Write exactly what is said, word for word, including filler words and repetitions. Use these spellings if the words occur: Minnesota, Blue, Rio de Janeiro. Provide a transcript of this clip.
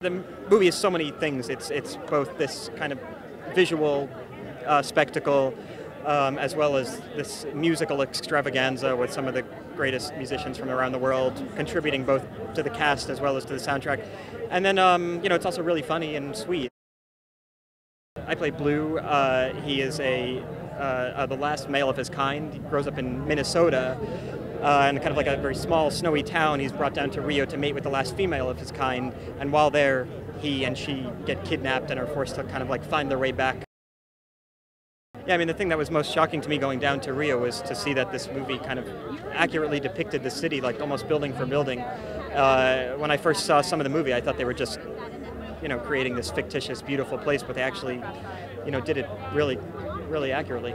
The movie is so many things. It's it's both this kind of visual uh, spectacle, um, as well as this musical extravaganza with some of the greatest musicians from around the world contributing both to the cast as well as to the soundtrack. And then um, you know, it's also really funny and sweet. I play Blue. Uh, he is a uh, uh, the last male of his kind. He grows up in Minnesota. Uh, in kind of like a very small, snowy town, he's brought down to Rio to mate with the last female of his kind. And while there, he and she get kidnapped and are forced to kind of like find their way back. Yeah, I mean, the thing that was most shocking to me going down to Rio was to see that this movie kind of accurately depicted the city, like almost building for building. Uh, when I first saw some of the movie, I thought they were just, you know, creating this fictitious, beautiful place, but they actually, you know, did it really, really accurately.